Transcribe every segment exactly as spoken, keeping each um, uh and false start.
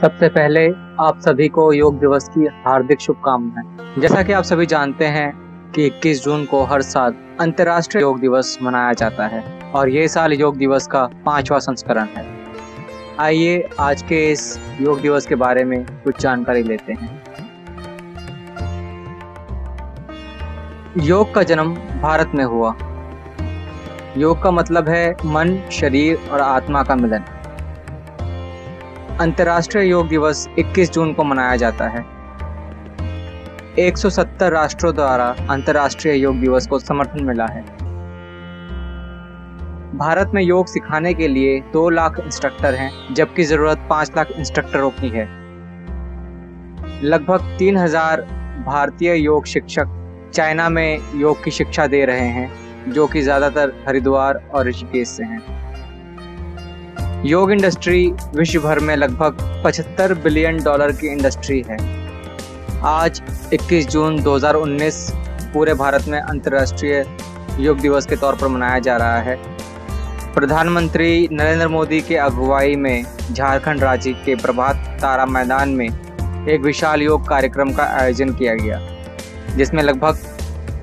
सबसे पहले आप सभी को योग दिवस की हार्दिक शुभकामनाएं। जैसा कि आप सभी जानते हैं कि इक्कीस जून को हर साल अंतर्राष्ट्रीय योग दिवस मनाया जाता है और ये साल योग दिवस का पांचवा संस्करण है। आइए आज के इस योग दिवस के बारे में कुछ जानकारी लेते हैं। योग का जन्म भारत में हुआ। योग का मतलब है मन, शरीर और आत्मा का मिलन। अंतर्राष्ट्रीय योग दिवस इक्कीस जून को मनाया जाता है। एक सौ सत्तर राष्ट्रों द्वारा अंतर्राष्ट्रीय योग दिवस को समर्थन मिला है। भारत में योग सिखाने के लिए दो लाख इंस्ट्रक्टर हैं, जबकि जरूरत पांच लाख इंस्ट्रक्टरों की है। लगभग तीन हज़ार भारतीय योग शिक्षक चाइना में योग की शिक्षा दे रहे हैं, जो कि ज्यादातर हरिद्वार और ऋषिकेश से हैं। योग इंडस्ट्री विश्व भर में लगभग पचहत्तर बिलियन डॉलर की इंडस्ट्री है। आज इक्कीस जून दो हज़ार उन्नीस पूरे भारत में अंतर्राष्ट्रीय योग दिवस के तौर पर मनाया जा रहा है। प्रधानमंत्री नरेंद्र मोदी के अगुवाई में झारखंड राज्य के प्रभात तारा मैदान में एक विशाल योग कार्यक्रम का आयोजन किया गया, जिसमें लगभग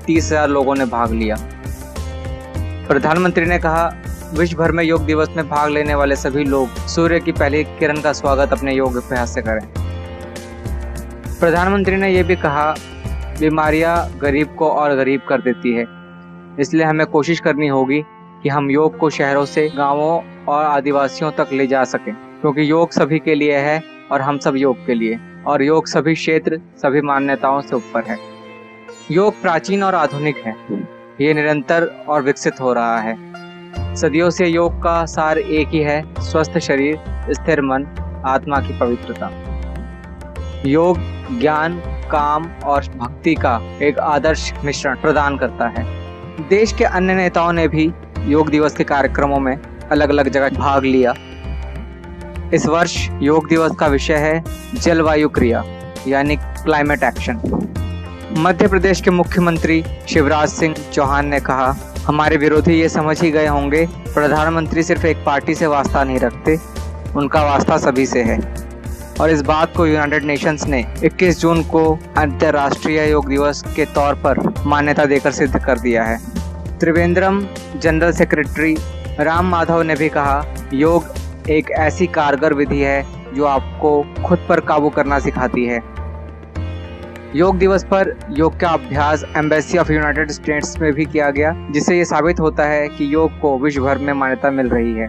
तीस हज़ार लोगों ने भाग लिया। प्रधानमंत्री ने कहा, विश्व भर में योग दिवस में भाग लेने वाले सभी लोग सूर्य की पहली किरण का स्वागत अपने योग अभ्यास से करें। प्रधानमंत्री ने यह भी कहा, बीमारियां गरीब को और गरीब कर देती है, इसलिए हमें कोशिश करनी होगी कि हम योग को शहरों से गांवों और आदिवासियों तक ले जा सकें, क्योंकि योग सभी के लिए है और हम सब योग के लिए, और योग सभी क्षेत्र सभी मान्यताओं से ऊपर है। योग प्राचीन और आधुनिक है, ये निरंतर और विकसित हो रहा है। सदियों से योग का सार एक ही है, स्वस्थ शरीर, स्थिर मन, आत्मा की पवित्रता। योग ज्ञान, काम और भक्ति का एक आदर्श मिश्रण प्रदान करता है। देश के अन्य नेताओं ने भी योग दिवस के कार्यक्रमों में अलग अलग जगह भाग लिया। इस वर्ष योग दिवस का विषय है जलवायु क्रिया, यानी क्लाइमेट एक्शन। मध्य प्रदेश के मुख्यमंत्री शिवराज सिंह चौहान ने कहा, हमारे विरोधी ये समझ ही गए होंगे, प्रधानमंत्री सिर्फ एक पार्टी से वास्ता नहीं रखते, उनका वास्ता सभी से है। और इस बात को यूनाइटेड नेशंस ने इक्कीस जून को अंतर्राष्ट्रीय योग दिवस के तौर पर मान्यता देकर सिद्ध कर दिया है। त्रिवेंद्रम जनरल सेक्रेटरी राम माधव ने भी कहा, योग एक ऐसी कारगर विधि है जो आपको खुद पर काबू करना सिखाती है। योग दिवस पर योग का अभ्यास एम्बेसी ऑफ यूनाइटेड स्टेट्स में भी किया गया, जिससे ये साबित होता है कि योग को विश्व भर में मान्यता मिल रही है।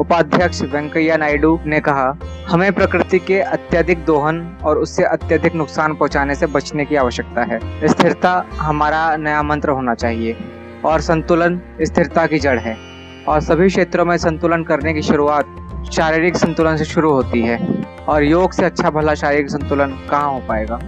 उपाध्यक्ष वेंकैया नायडू ने कहा, हमें प्रकृति के अत्यधिक दोहन और उससे अत्यधिक नुकसान पहुंचाने से बचने की आवश्यकता है। स्थिरता हमारा नया मंत्र होना चाहिए और संतुलन स्थिरता की जड़ है, और सभी क्षेत्रों में संतुलन करने की शुरुआत शारीरिक संतुलन से शुरू होती है, और योग से अच्छा भला शारीरिक संतुलन कहाँ हो पाएगा।